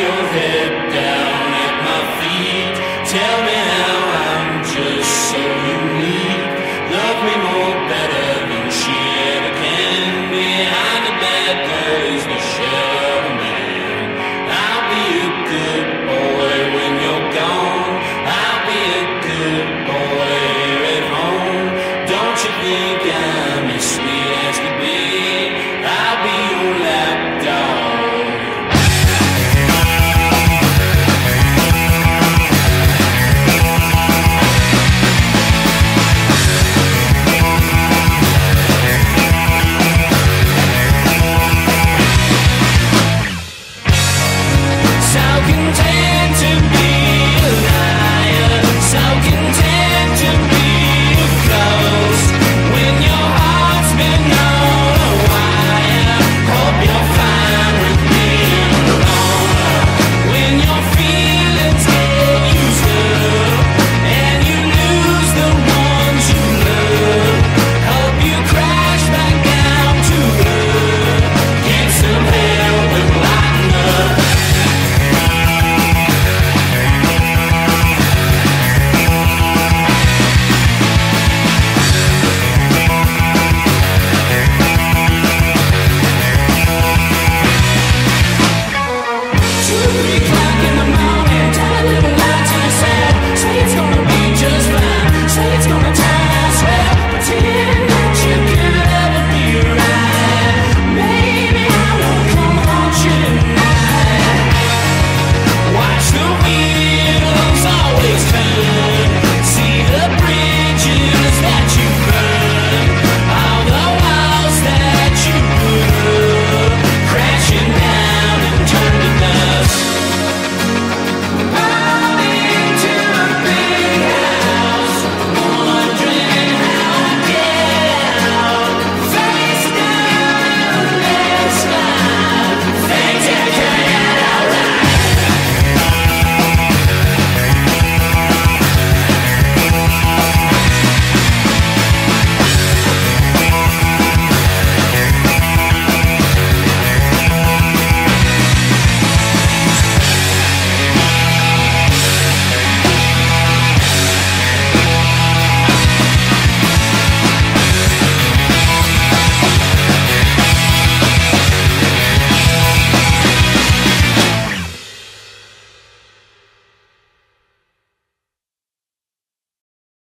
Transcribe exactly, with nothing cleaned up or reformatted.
your head down.